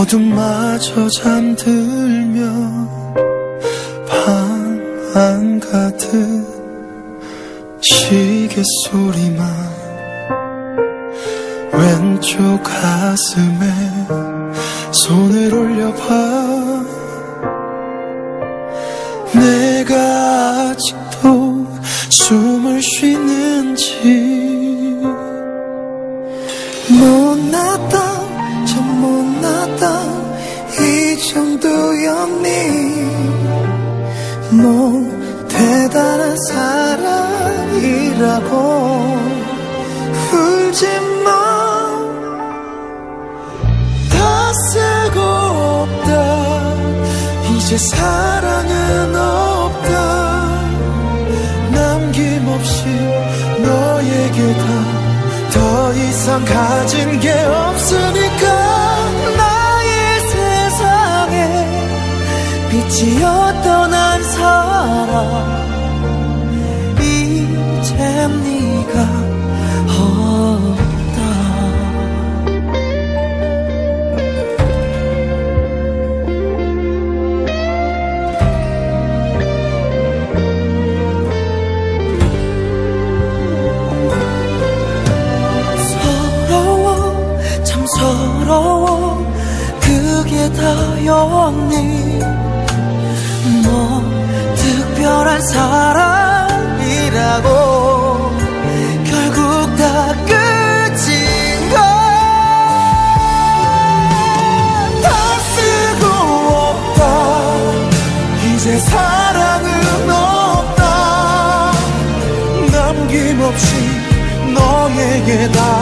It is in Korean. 어둠마저 잠들면 밤안 가득 시계소리만 왼쪽 가슴에 손을 올려봐. 내가 아직도 숨을 쉬는지. 못났다 참 못났다 이 정도였니. 뭐 대단한 사랑이라고 울지마. 다 쓰고 없다 이제 사랑은 없다. 남김없이 너에게 다 더 이상 가진 게 없으니까. 나의 세상에 빛이었던 한 사람 이젠 네가 없다. 서러워 참 서러워 그게 다였니. 뭐 특별한 사랑이라고 결국 다 끝인걸. 다 쓰고 없다 이제 사랑은 없다. 남김없이 너에게 다